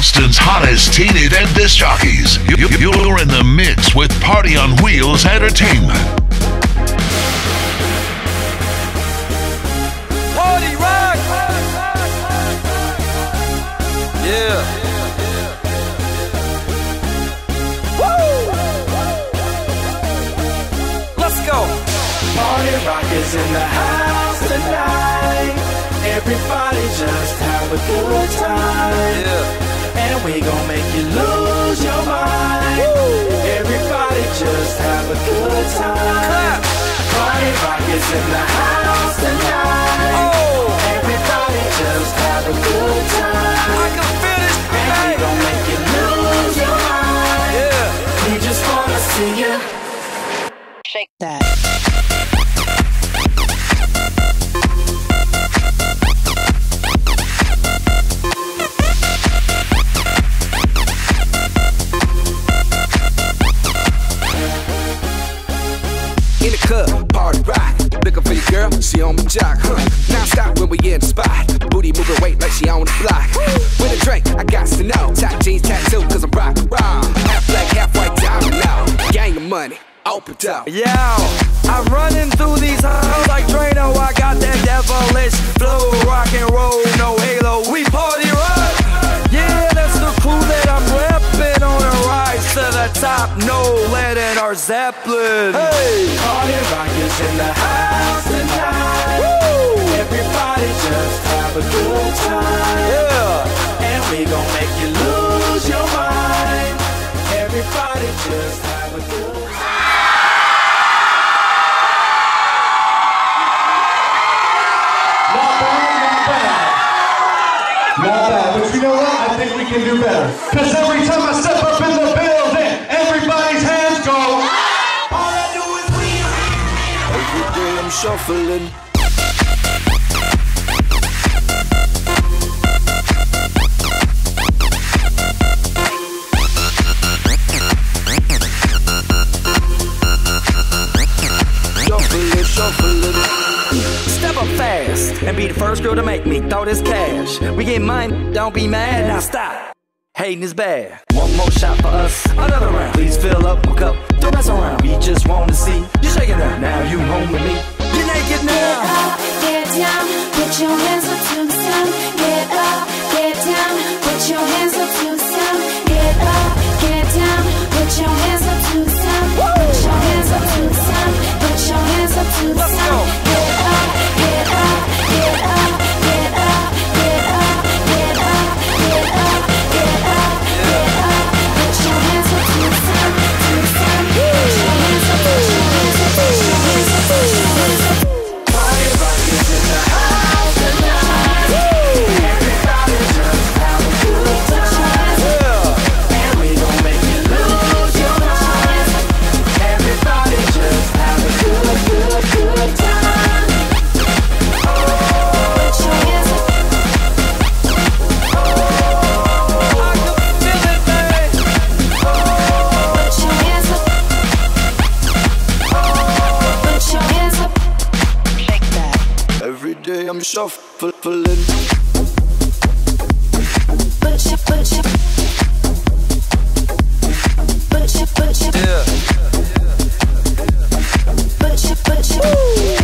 Charleston's hottest teen event disc jockeys. You're in the mix with Party on Wheels Entertainment. Party rock is in the house tonight. Everybody just have a good time, yeah. And we gon' make you lose your mind. Woo. Everybody just have a good time. Clap. Party rock is in the house tonight. Oh. Everybody just have a good time. I can feel it. And we gon' make you lose your mind. Yeah. We just wanna see you shake that. In the club, party rock. Looking for your girl, she on my jock, huh? Now stop when we in the spot. Booty moving weight like she on the block. With a drink, I got to know. Top jeans tattoo, cause I'm rock and roll. Half black, half white, diamond low. Gang of money, open top. Yo, I'm running through these halls like Drano. I got that devilish flow, rock and roll, no halo. We party rock. Yeah, that's the crew that I'm reppin'. On a rise to the top, no lead in our Zeppelin. Hey. Party rock is in the house tonight. Woo. Everybody just have a good time. Yeah. And we gon' make you lose your mind. Everybody just have a good time. Not bad, but you know what? I think we can do better. Because every time I step up in the building, everybody's hands go. All I do is wheel. Every day I'm shuffling. And be the first girl to make me throw this cash. We get mine, don't be mad, now stop. Hating is bad. One more shot for us, another round. Please fill up my cup, don't mess around. We just wanna see you shaking up. Now you home with me, you're naked now. Get up, get down, put your hands up to the sun. Get up, get down, put your hands up to the sun. Get up, get down, put your hands up to the sun. Put your hands up to the sun, put your hands up to the sun. Get up, get up. Get up, get up, get up, get up, get up, get up, get up. Put your hands up to the sun, to the sun. Put your hands up, put your hands up, put your hands up, put your hands up. Party rock is in the house tonight. Everybody just have a good time. And we gon' make you lose your mind. Everybody just have a good time. I'm shuffling. Put your, put your, put your, put your, yeah. Put your, put your. Woo.